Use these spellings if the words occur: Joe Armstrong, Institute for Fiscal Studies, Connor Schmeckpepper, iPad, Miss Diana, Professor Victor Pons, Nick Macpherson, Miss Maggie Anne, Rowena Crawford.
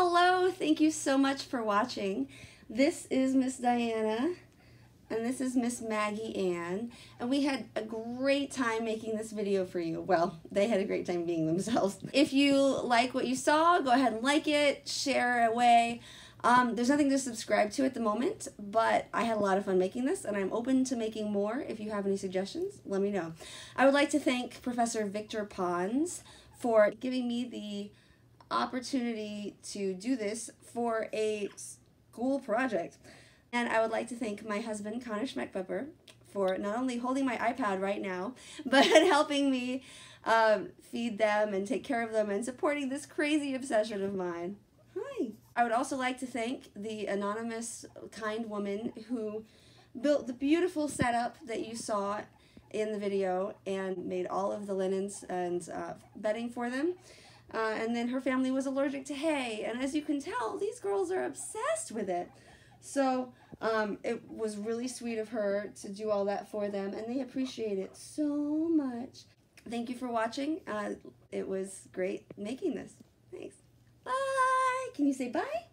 Hello, thank you so much for watching. This is Miss Diana, and this is Miss Maggie Anne, and we had a great time making this video for you. Well, they had a great time being themselves. If you like what you saw, go ahead and like it, share it away. There's nothing to subscribe to at the moment, but I had a lot of fun making this, and I'm open to making more. If you have any suggestions, let me know. I would like to thank Professor Victor Pons for giving me the opportunity to do this for a school project. And I would like to thank my husband, Connor Schmeckpepper, for not only holding my iPad right now, but helping me feed them and take care of them and supporting this crazy obsession of mine. Hi. I would also like to thank the anonymous kind woman who built the beautiful setup that you saw in the video and made all of the linens and bedding for them. And then her family was allergic to hay, and as you can tell, these girls are obsessed with it. So it was really sweet of her to do all that for them, and they appreciate it so much. Thank you for watching. It was great making this. Thanks. Bye. Can you say bye?